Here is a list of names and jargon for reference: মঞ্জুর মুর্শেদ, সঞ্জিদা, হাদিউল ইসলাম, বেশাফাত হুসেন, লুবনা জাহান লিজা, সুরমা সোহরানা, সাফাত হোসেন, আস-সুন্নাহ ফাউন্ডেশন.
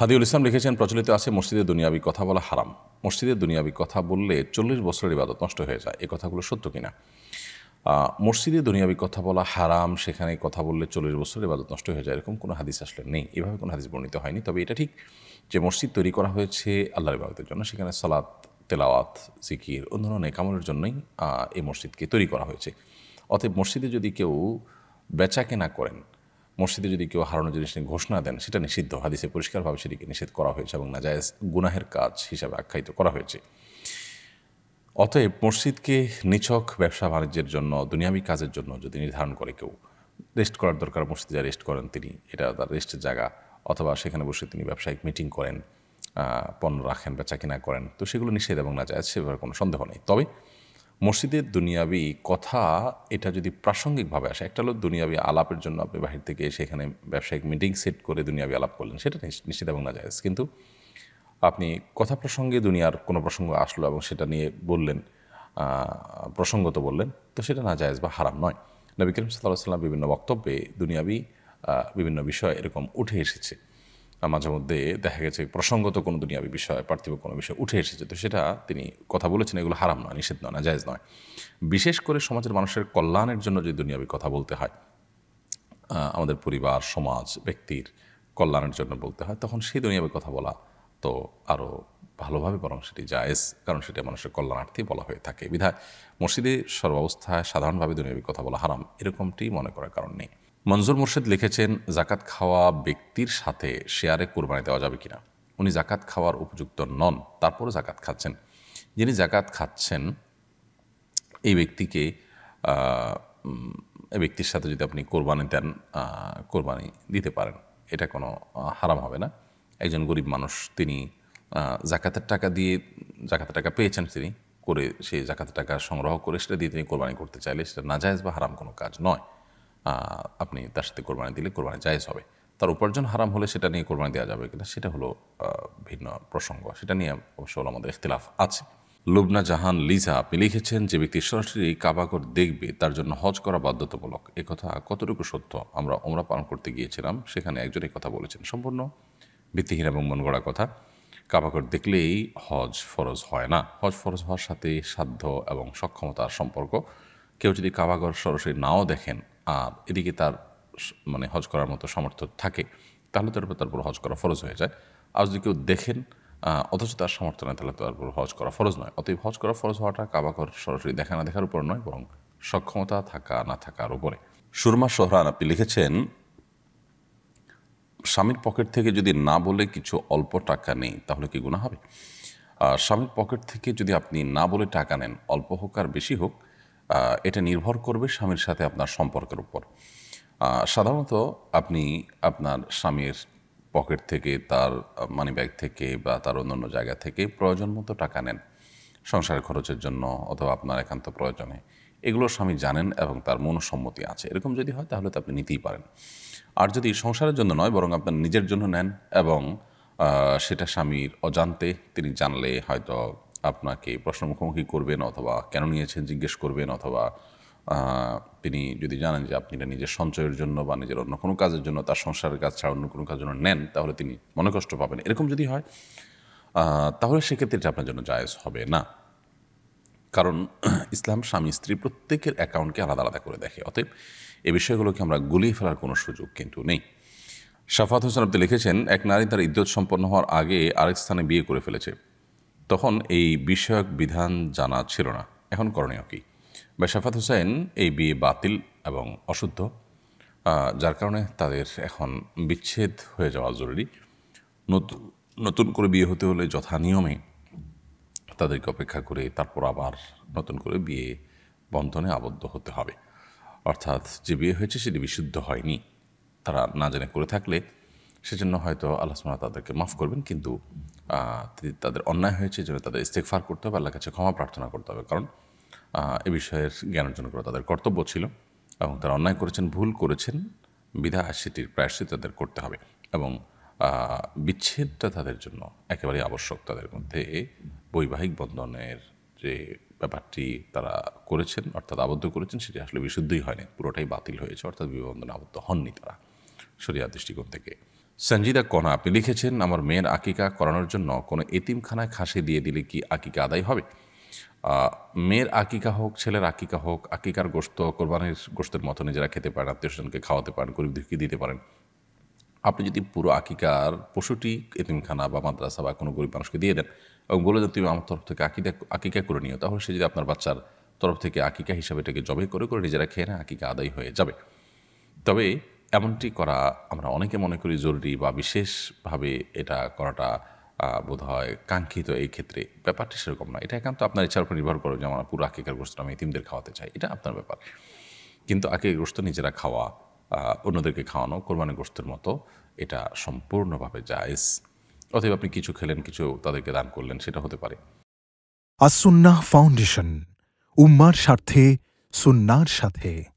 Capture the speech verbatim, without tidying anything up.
হাদিউল ইসলাম লিখেছেন, প্রচলিত আছে মসজিদে দুনিয়াবি কথা বলা হারাম। মসজিদে দুনিয়াবি কথা বললে চল্লিশ বছরের ইবাদত নষ্ট হয়ে যায়। এই কথাগুলো সত্য কিনা? মসজিদে দুনিয়াবি কথা বলা হারাম, সেখানে কথা বললে চল্লিশ বছরের ইবাদত নষ্ট হয়ে যায়, এরকম কোনো হাদিস আসলে নেই, এভাবে কোনো হাদিস বর্ণিত হয়নি। তবে এটা ঠিক যে মসজিদ তৈরি করা হয়েছে আল্লাহর ইবাদতের জন্য, সেখানে সালাত, তেলাওয়াত, জিকির, অন্য ধরনের কামলের জন্যই এই মসজিদকে তৈরি করা হয়েছে। অতএব মসজিদে যদি কেউ বেচা কেনা করেন, মসজিদে যদি কেউ হারানো জিনিস নিয়ে ঘোষণা দেন, সেটা নিষিদ্ধ। হাদিসে পরিষ্কারভাবে সেটিকে নিষেধ করা হয়েছে এবং নাজায়েজ গুনাহের কাজ হিসাবে আখ্যায়িত করা হয়েছে। অতএব মসজিদকে নিছক ব্যবসা বাণিজ্যের জন্য, দুনিয়াবি কাজের জন্য যদি নির্ধারণ করে কেউ, রেস্ট করার দরকার মসজিদে যা রেস্ট করেন তিনি, এটা তার রেস্টের জায়গা, অথবা সেখানে বসে তিনি ব্যবসায়িক মিটিং করেন, পণ্য রাখেন, বেচা কেনা করেন, তো সেগুলো নিষেধ এবং নাজায়েজ, সে ব্যাপারে কোনো সন্দেহ নেই। তবে মসজিদের দুনিয়াবি কথা এটা যদি প্রাসঙ্গিকভাবে আসে, একটা হলো দুনিয়াবি আলাপের জন্য আপনি বাহির থেকে সেখানে ব্যবসায়িক মিটিং সেট করে দুনিয়াবি আলাপ করলেন, সেটা নিশ্চিত এবং নাজায়েজ। কিন্তু আপনি কথা প্রসঙ্গে দুনিয়ার কোনো প্রসঙ্গ আসলো এবং সেটা নিয়ে বললেন, প্রসঙ্গত বললেন, তো সেটা নাজায়েজ বা হারাম নয়। নবী করিম সাল্লাল্লাহু আলাইহি ওয়াসাল্লাম বিভিন্ন বক্তব্যে দুনিয়াবি বিভিন্ন বিষয় এরকম উঠে এসেছে। মাঝে মধ্যে দেখা গেছে প্রসঙ্গত কোনো দুনিয়াবি বিষয়, পার্থিব কোনো বিষয় উঠে এসেছে, তো সেটা তিনি কথা বলেছেন, এগুলো হারাম নয়, নিষেধ নয়, নাজায়েজ নয়। বিশেষ করে সমাজের মানুষের কল্যাণের জন্য যদি দুনিয়াবি কথা বলতে হয়, আমাদের পরিবার, সমাজ, ব্যক্তির কল্যাণের জন্য বলতে হয়, তখন সেই দুনিয়াবি কথা বলা তো আরও ভালোভাবে, বরং সেটি জায়েজ, কারণ সেটা মানুষের কল্যাণার্থেই বলা হয়ে থাকে। বিধায় মসজিদে সর্বাবস্থায় সাধারণভাবে দুনিয়াবি কথা বলা হারাম, এরকমটি মনে করার কারণ নেই। মঞ্জুর মুর্শেদ লিখেছেন, জাকাত খাওয়া ব্যক্তির সাথে শেয়ারে কোরবানি দেওয়া যাবে কিনা? উনি জাকাত খাওয়ার উপযুক্ত নন, তারপরও জাকাত খাচ্ছেন। যিনি জাকাত খাচ্ছেন এই ব্যক্তিকে, এই ব্যক্তির সাথে যদি আপনি কোরবানি দেন, কোরবানি দিতে পারেন, এটা কোনো হারাম হবে না। একজন গরিব মানুষ, তিনি জাকাতের টাকা দিয়ে, জাকাতের টাকা পেয়েছেন তিনি করে, সেই জাকাতের টাকা সংগ্রহ করে সেটা দিয়ে তিনি কোরবানি করতে চাইলে সেটা নাজায়েজ বা হারাম কোনো কাজ নয়। আপনি তার সাথে কোরবানি দিলে কোরবানি জায়েজ হবে। তার উপার্জন হারাম হলে সেটা নিয়ে কোরবানি দেওয়া যাবে কিনা, সেটা হলো ভিন্ন প্রসঙ্গ, সেটা নিয়ে অবশ্য আমাদের ইখতিলাফ আছে। লুবনা জাহান লিজা আপনি লিখেছেন, যে ব্যক্তি সরাসরি কাবাঘর দেখবে তার জন্য হজ করা বাধ্যতামূলক, একথা কতটুকু সত্য? আমরা ওমরা পালন করতে গিয়েছিলাম, সেখানে একজন এই কথা বলেছেন, সম্পূর্ণ ভিত্তিহীন এবং মন গড়া কথা। কাবাঘর দেখলেই হজ ফরজ হয় না। হজ ফরজ হওয়ার সাথে সাধ্য এবং সক্ষমতার সম্পর্ক। কেউ যদি কাবাঘর সরাসরি নাও দেখেন আর এদিকে তার মানে হজ করার মতো সামর্থ্য থাকে, তাহলে তার উপর তারপর হজ করা ফরজ হয়ে যায়। আর যদি কেউ দেখেন অথচ তার সামর্থ্য নয়, তাহলে তারপর হজ করা ফরজ নয়। অতএব হজ করা ফরজ হওয়াটা কাবাঘর সরাসরি দেখা না দেখার উপর নয়, বরং সক্ষমতা থাকা না থাকার উপরে। সুরমা সোহরানা আপনি লিখেছেন, স্বামীর পকেট থেকে যদি না বলে কিছু অল্প টাকা নেই, তাহলে কি গুনাহ হবে? স্বামীর পকেট থেকে যদি আপনি না বলে টাকা নেন, অল্প হোক আর বেশি হোক, এটা নির্ভর করবে স্বামীর সাথে আপনার সম্পর্কের উপর। সাধারণত আপনি আপনার স্বামীর পকেট থেকে, তার মানি ব্যাগ থেকে বা তার অন্যান্য জায়গা থেকে প্রয়োজন মতো টাকা নেন, সংসার খরচের জন্য অথবা আপনার একান্ত প্রয়োজনে। এগুলো স্বামী জানেন এবং তার মনসম্মতি আছে, এরকম যদি হয় তাহলে তো আপনি নিতেই পারেন। আর যদি সংসারের জন্য নয় বরং আপনার নিজের জন্য নেন এবং সেটা স্বামীর অজান্তে, তিনি জানলে হয়তো আপনাকে প্রশ্ন মুখোমুখি করবেন, অথবা কেন নিয়েছেন জিজ্ঞেস করবেন, অথবা তিনি যদি জানেন যে আপনি এটা নিজের সঞ্চয়ের জন্য বা নিজের অন্য কোনো কাজের জন্য, তার সংসারের কাজ ছাড়া অন্য কোনো কাজের জন্য নেন, তাহলে তিনি মনে কষ্ট পাবেন, এরকম যদি হয় তাহলে সেক্ষেত্রে এটা আপনার জন্য জায়েজ হবে না। কারণ ইসলাম স্বামী স্ত্রী প্রত্যেকের অ্যাকাউন্টকে আলাদা আলাদা করে দেখে। অতএব এই বিষয়গুলোকে আমরা গুলিয়ে ফেলার কোনো সুযোগ কিন্তু নেই। সাফাত হোসেন আপনি লিখেছেন, এক নারী তার ইদ্দত সম্পন্ন হওয়ার আগে আরেক স্থানে বিয়ে করে ফেলেছে, তখন এই বিষয়ক বিধান জানা ছিল না, এখন করণীয় কি? বেশাফাত হুসেন এই বিয়ে বাতিল এবং অশুদ্ধ, যার কারণে তাদের এখন বিচ্ছেদ হয়ে যাওয়া জরুরি। নতুন নতুন করে বিয়ে হতে হলে যথা নিয়মে তাদেরকে অপেক্ষা করে তারপর আবার নতুন করে বিয়ে বন্ধনে আবদ্ধ হতে হবে। অর্থাৎ যে বিয়ে হয়েছে সেটি বিশুদ্ধ হয়নি, তারা না জেনে করে থাকলে সেজন্য হয়তো আল্লাহ সুবহানাহু ওয়া তাআলা তাদেরকে মাফ করবেন, কিন্তু তাদের অন্যায় হয়েছে যেন তাদের ইস্তেগফার করতে হবে, আল্লাহর কাছে ক্ষমা প্রার্থনা করতে হবে, কারণ এ বিষয়ের জ্ঞান অর্জন করা তাদের কর্তব্য ছিল এবং তারা অন্যায় করেছেন, ভুল করেছেন, বিধায় সেটির প্রায়শ্চিত্ত তাদের করতে হবে এবং বিচ্ছেদটা তাদের জন্য একেবারেই আবশ্যক। তাদের মধ্যে বৈবাহিক বন্ধনের যে ব্যাপারটি তারা করেছেন, অর্থাৎ আবদ্ধ করেছেন, সেটি আসলে বিশুদ্ধই হয়নি, পুরোটাই বাতিল হয়েছে, অর্থাৎ বিবাহ বন্ধনে আবদ্ধ হননি তারা শরীয়ার দৃষ্টিকোণ থেকে। সঞ্জিদা কণা আপনি লিখেছেন, আমার মেয়ের আকিকা করানোর জন্য কোনো এতিমখানায় খাসি দিয়ে দিলে কি আকিকা আদায় হবে? মেয়ের আকিকা হোক, ছেলের আকিকা হোক, আকিকার গোশত কোরবানির গোশতের মতো নিজেরা খেতে পারেন, আত্মীয়স্বজনকে খাওয়াতে পারেন, গরিব দুঃখী দিতে পারেন। আপনি যদি পুরো আকিকার পশুটি এতিমখানা বা মাদ্রাসা বা কোনো গরিব মানুষকে দিয়ে দেন এবং বলে দেন তুমি আমার তরফ থেকে আকিকা আকিকা করে নিও, তাহলে সে যদি আপনার বাচ্চার তরফ থেকে আকিকা হিসাবে এটাকে জবাই করে করে নিজেরা খেয়ে না, আকিকা আদায় হয়ে যাবে। তবে এমনটি করা আমরা অনেকে মনে করি জরুরি বা বিশেষভাবে এটা করাটা বোধ হয় কাঙ্ক্ষিত, এই ক্ষেত্রে ব্যাপারটি সেরকম না। এটা একান্ত আপনার ইচ্ছার উপর নির্ভর করে, যেমন পুরো আকিকার গোশত আমি এতিমদের খাওয়াতে চাই, এটা আপনার ব্যাপার। কিন্তু আকিকার গোশত নিজেরা খাওয়া, অন্যদেরকে খাওয়ানো কোরবানির গোশতের মতো, এটা সম্পূর্ণভাবে জায়েজ। অতএব আপনি কিছু খেলেন, কিছু তাদেরকে দান করলেন, সেটা হতে পারে। আস-সুন্নাহ ফাউন্ডেশন, উম্মার স্বার্থে সুন্নাহর সাথে।